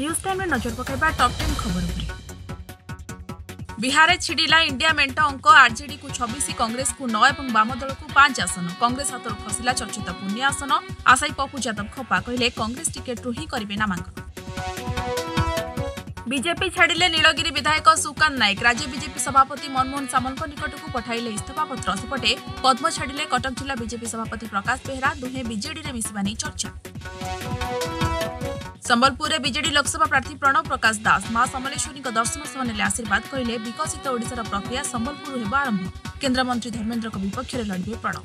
News time नजर पकड़ top 10 खबर। बिहार छिड़िला इंडिया मेंट अंक आरजेडी को 26 कांग्रेस को 9 और वाम दल को 5 आसन। कांग्रेस हाथ खसला चर्चित पुण्य आसन। आशायी पप्पू यादव खपा कहले कांग्रेस टिकेट रू ही करेंगे नामांकन। बीजेपी छाड़िले नीलगिरी विधायक सुकांत नायक। राज्य बीजेपी सभापति मनमोहन सामल निकट को पठाइले इस्तीफा पत्र। सेपटे पद्म छाड़िले कटक जिला बीजेपी सभापति प्रकाश बेहरा। दुहें बीजेडी में मिशा नहीं चर्चा। संबलपुर में बीजेडी लोकसभा प्रार्थी प्रणव प्रकाश दास मां समलेश्वरी दर्शन से नेले आशीर्वाद। कहले विकसित ओडिशार प्रक्रिया संबलपुर होगा आरंभ। केन्द्रमंत्री धर्मेन्द्र विपक्ष में लड़े प्रणव।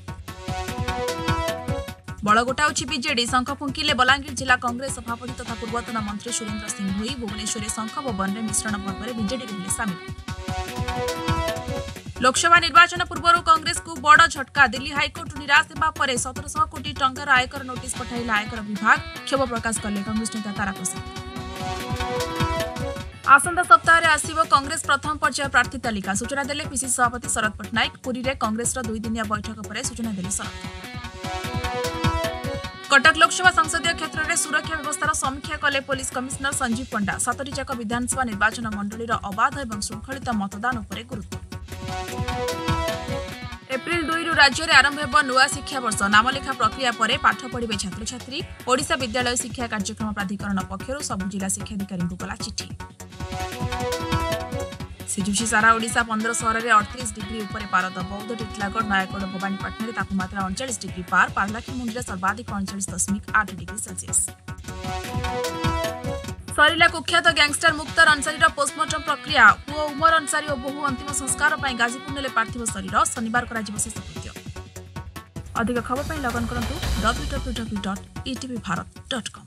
बड़ गोटाऊी बीजेडी शंख फुंकिले बलांगीर जिला कांग्रेस सभापति तथा पूर्वतन मंत्री सुरेंद्र सिंह भुई। भुवनेश्वर में शंख भवन में मिश्रण पर्व बीजेडी रहे सामिल। लोकसभा निर्वाचन पूर्व कांग्रेस को बड़ झटका। दिल्ली हाइकोर्ट निराश होगापर 1700 कोटी टंकार आयकर नोटिस पठाइला आयकर विभाग। क्षोभ प्रकाश कले कांग्रेस नेता तारा प्रसाद। आसंता सप्ताह में आसिबो कांग्रेस प्रथम पर्याय प्रार्थी तालिका। सूचना देले पीसीसी सभापति शरद पटनायक। पुरी में कांग्रेस 2 दिनिया बैठक पर सूचना देले शरद। कटक लोकसभा संसदीय क्षेत्र में सुरक्षा व्यवस्था समीक्षा कले पुलिस कमिश्नर संजीव पंडा। 7टी जाक विधानसभा निर्वाचन मंडल अबाध और श्रृंखलित मतदान पर गुरुत्व। एप्रिल 2 राज्य में आरंभ हो नूआ शिक्षावर्ष। नामलेखा प्रक्रिया पर पाठ पढ़े छात्र छात्री। ओडिशा विद्यालय शिक्षा कार्यक्रम प्राधिकरण पक्ष सबु जिला शिक्षाधिकारी को गला चिठी। सिजुषी सारा ओडिशा 15 सहर में 38 डिग्री उपर पारद। बौद्ध टीटलागढ़ नयागढ़ भवानीपाटन तापमात्रा 39 डिग्री पार। पारलाखिमुंडी में सर्वाधिक 49.8 डिग्री सेल्सियस। सरिला कुख्यात गैंगस्टर मुख्तार अंसारी पोस्टमार्टम प्रक्रिया। पुओ उमर अंसारी और बहु अंतिम संस्कार गाजीपुर ने पार्थिव शरीर। शनिवार शेषकृत्य। अधिक खबर लगन करूँ www.etvbharat.com।